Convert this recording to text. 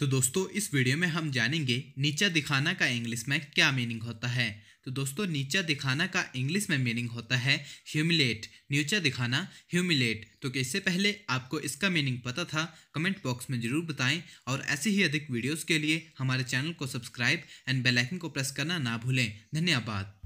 तो दोस्तों इस वीडियो में हम जानेंगे नीचा दिखाना का इंग्लिश में क्या मीनिंग होता है। तो दोस्तों नीचा दिखाना का इंग्लिश में मीनिंग होता है ह्यूमिलेट। नीचा दिखाना ह्यूमिलेट। तो इससे पहले आपको इसका मीनिंग पता था कमेंट बॉक्स में ज़रूर बताएं और ऐसे ही अधिक वीडियोज़ के लिए हमारे चैनल को सब्सक्राइब एंड बेल आइकन को प्रेस करना ना भूलें। धन्यवाद।